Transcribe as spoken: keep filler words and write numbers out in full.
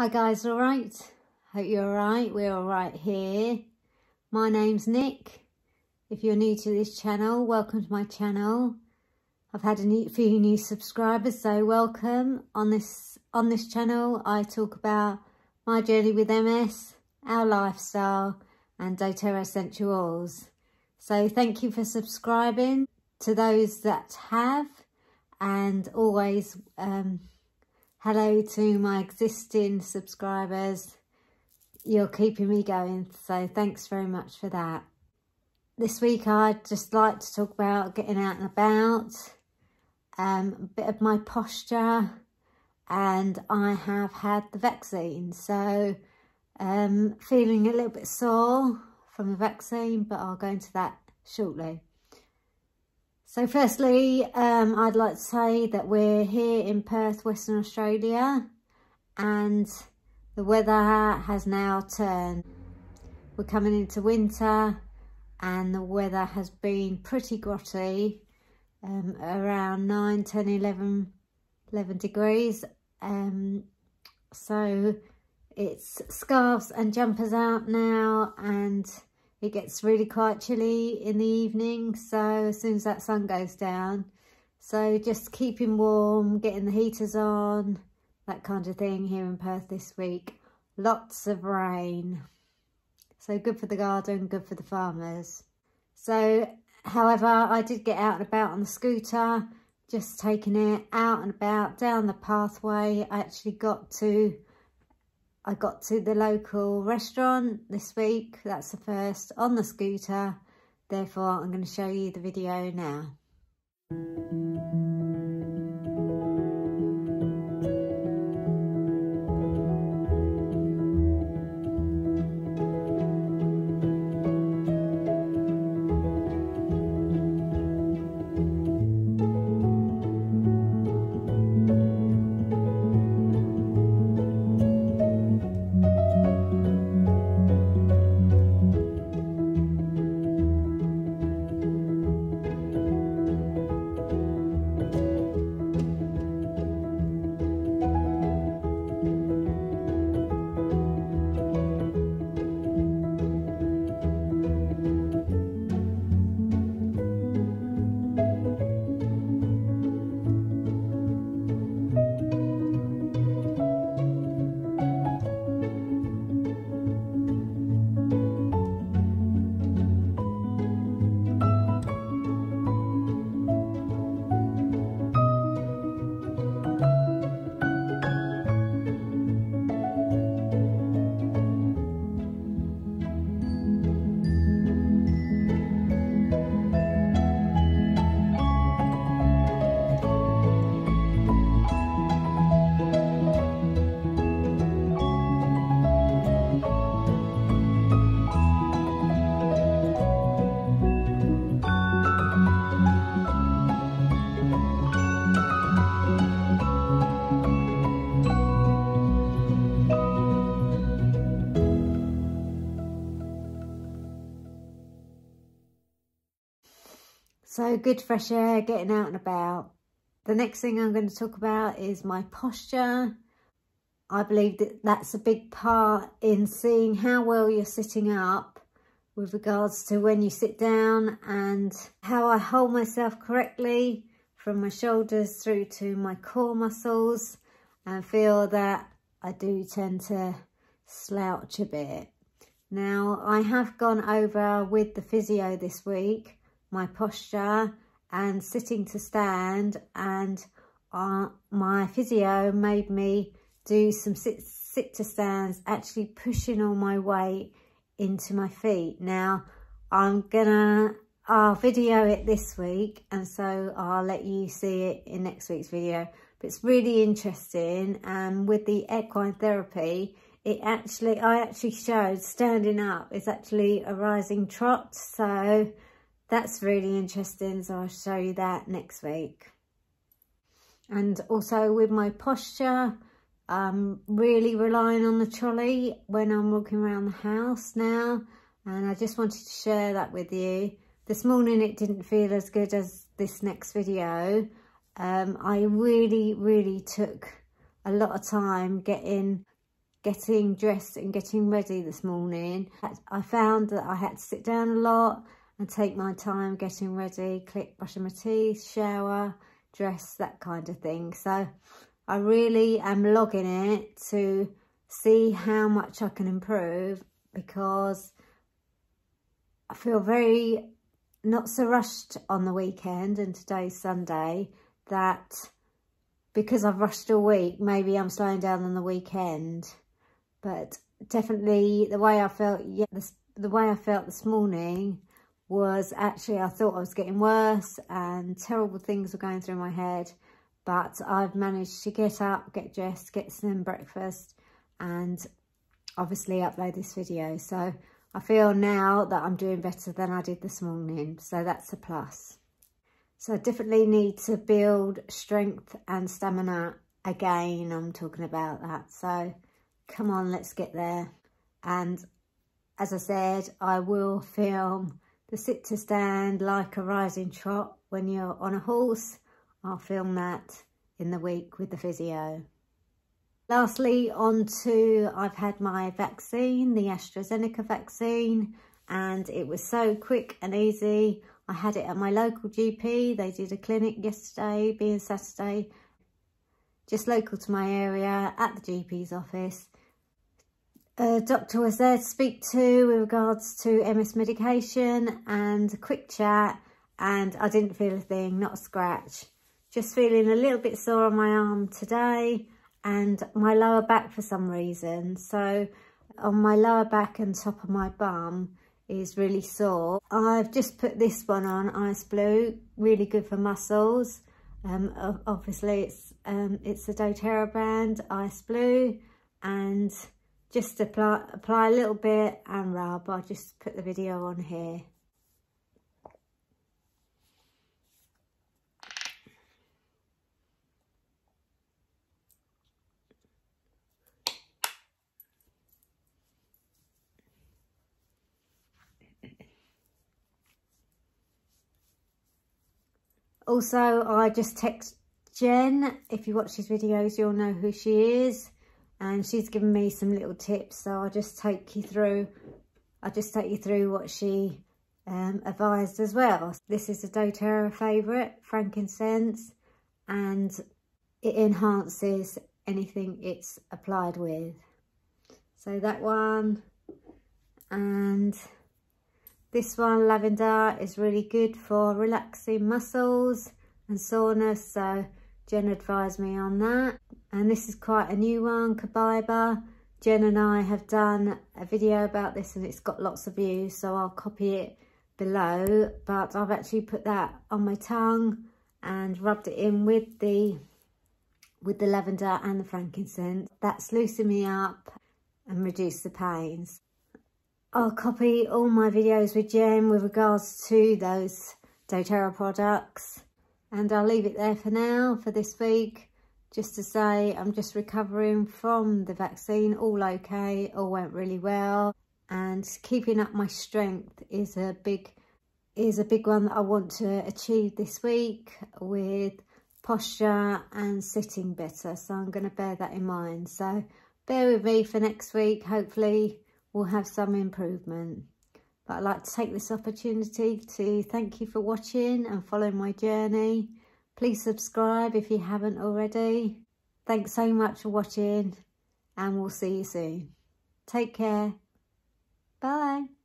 Hi guys, alright? Hope you're alright, we're alright here. My name's Nick. If you're new to this channel, welcome to my channel. I've had a few new subscribers, so welcome. On this, on this channel I talk about my journey with M S, our lifestyle and doTERRA essential oils. So thank you for subscribing to those that have, and always um, hello to my existing subscribers. You're keeping me going, so thanks very much for that. This week I'd just like to talk about getting out and about, um, a bit of my posture, and I have had the vaccine, so um, feeling a little bit sore from the vaccine, but I'll go into that shortly. So firstly, um, I'd like to say that we're here in Perth, Western Australia, and the weather has now turned. We're coming into winter and the weather has been pretty grotty, um, around nine, ten, eleven, eleven degrees. Um, so it's scarves and jumpers out now, and it gets really quite chilly in the evening, so as soon as that sun goes down. So just keeping warm, getting the heaters on, that kind of thing here in Perth this week. Lots of rain. So good for the garden, good for the farmers. So, however, I did get out and about on the scooter, just taking it out and about down the pathway. I actually got to I got to the local restaurant this week, that's the first, on the scooter, therefore I'm going to show you the video now. So good fresh air, getting out and about. The next thing I'm going to talk about is my posture. I believe that that's a big part in seeing how well you're sitting up with regards to when you sit down, and how I hold myself correctly from my shoulders through to my core muscles, and feel that I do tend to slouch a bit. Now, I have gone over with the physio this week my posture and sitting to stand, and uh, my physio made me do some sit, sit to stands, actually pushing all my weight into my feet. Now I'm gonna I'll video it this week, and so I'll let you see it in next week's video, but it's really interesting. And with the equine therapy, it actually I actually showed standing up is actually a rising trot, so that's really interesting, so I'll show you that next week. And also with my posture, I'm really relying on the trolley when I'm walking around the house now, and I just wanted to share that with you. This morning it didn't feel as good as this next video. Um, I really, really took a lot of time getting getting dressed and getting ready this morning, I found that I had to sit down a lot and take my time getting ready, click, brushing my teeth, shower, dress, that kind of thing. So I really am logging it to see how much I can improve, because I feel very not so rushed on the weekend, and today's Sunday, that because I've rushed all week, maybe I'm slowing down on the weekend. But definitely the way I felt, yeah, the, the way I felt this morning was actually, I thought I was getting worse and terrible things were going through my head, but I've managed to get up, get dressed, get some breakfast, and obviously upload this video. So I feel now that I'm doing better than I did this morning, so that's a plus. So I definitely need to build strength and stamina again. I'm talking about that, so come on, let's get there. And as I said, I will film the sit to stand like a rising trot when you're on a horse. I'll film that in the week with the physio. Lastly, on to, I've had my vaccine, the AstraZeneca vaccine, and it was so quick and easy. I had it at my local G P. They did a clinic yesterday, being Saturday, just local to my area, at the G P's office. A doctor was there to speak to with regards to M S medication, and a quick chat, and I didn't feel a thing, not a scratch. Just feeling a little bit sore on my arm today and my lower back for some reason. So on my lower back and top of my bum is really sore. I've just put this one on, Ice Blue, really good for muscles. Um, obviously it's, um, it's the doTERRA brand, Ice Blue, and just apply, apply a little bit and rub. I'll just put the video on here. Also, I just text Jen. If you watch these videos, you'll know who she is. And she's given me some little tips, so I'll just take you through. I'll just take you through what she um, advised as well. This is a doTERRA favourite, frankincense, and it enhances anything it's applied with. So that one, and this one, lavender, is really good for relaxing muscles and soreness. So Jen advised me on that. And this is quite a new one, Copaiba. Jen and I have done a video about this and it's got lots of views, so I'll copy it below. But I've actually put that on my tongue and rubbed it in with the, with the lavender and the frankincense. That's loosened me up and reduced the pains. I'll copy all my videos with Jen with regards to those doTERRA products. And I'll leave it there for now, for this week. Just to say, I'm just recovering from the vaccine, all okay, all went really well, and keeping up my strength is a big is a big one that I want to achieve this week, with posture and sitting better, so I'm going to bear that in mind. So bear with me for next week, hopefully we'll have some improvement. But I'd like to take this opportunity to thank you for watching and following my journey. Please subscribe if you haven't already. Thanks so much for watching, and we'll see you soon. Take care. Bye.